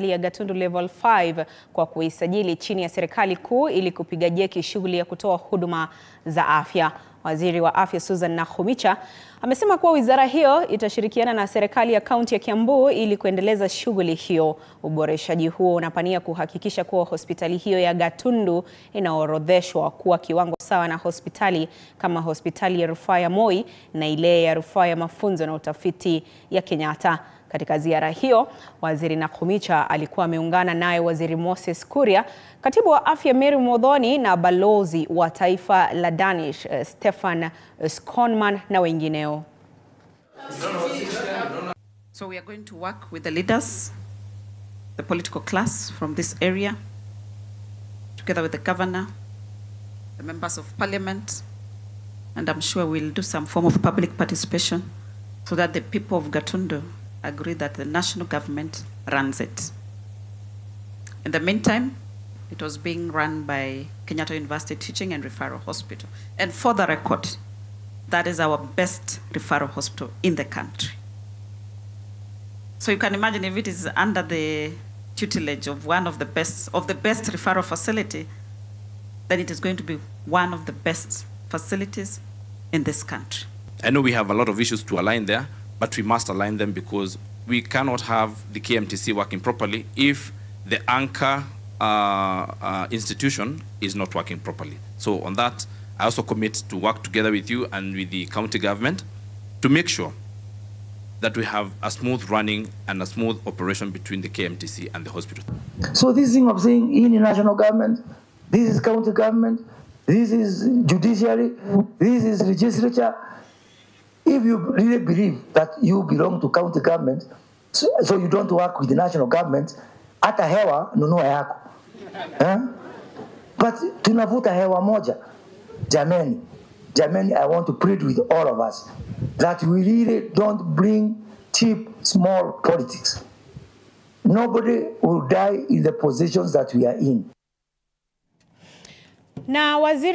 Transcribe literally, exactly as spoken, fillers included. ya Gatundu level five kwa kuisajili chini ya serikali kuu ili kupiga jeki shughuli ya kutoa huduma za afya. Waziri wa Afya Susan Nakhumicha amesema kuwa wizara hiyo itashirikiana na serikali ya kaunti ya Kiambu ili kuendeleza shughuli hiyo. Uboreshaji huo unapania kuhakikisha kuwa hospitali hiyo ya Gatundu inaorodheshwa kuwa kiwango sawa na hospitali kama hospitali ya Rufaa ya Moi na ile ya Rufaa ya Mafunzo na Utafiti ya Kenyatta. Katika ziara hiyo, Waziri Nakhumicha alikuwa ameungana naye Waziri Moses Kuria, Katibu wa Afya Mary Muodhoni na Balozi wa Taifa la Danish uh, Stefan Skonman na wengineo. So we are going to work with the leaders, the political class from this area, together with the governor, the members of parliament, and I'm sure we'll do some form of public participation so that the people of Gatundu agree that the national government runs it. In the meantime, it was being run by Kenyatta University Teaching and Referral Hospital. And for the record, that is our best referral hospital in the country. So you can imagine if it is under the tutelage of one of the best, of the best referral facility, then it is going to be one of the best facilities in this country. I know we have a lot of issues to align there, but we must align them because we cannot have the K M T C working properly if the anchor uh, uh, institution is not working properly. So on that, I also commit to work together with you and with the county government to make sure that we have a smooth running and a smooth operation between the K M T C and the hospital. So this thing of saying in the national government, this is county government, this is judiciary, this is legislature, if you really believe that you belong to county government, so, so you don't work with the national government, ata hewa nunua yako. Eh? But tunavuta hewa moja. Jamani, Jamani, I want to plead with all of us that we really don't bring cheap, small politics. Nobody will die in the positions that we are in. Now, was it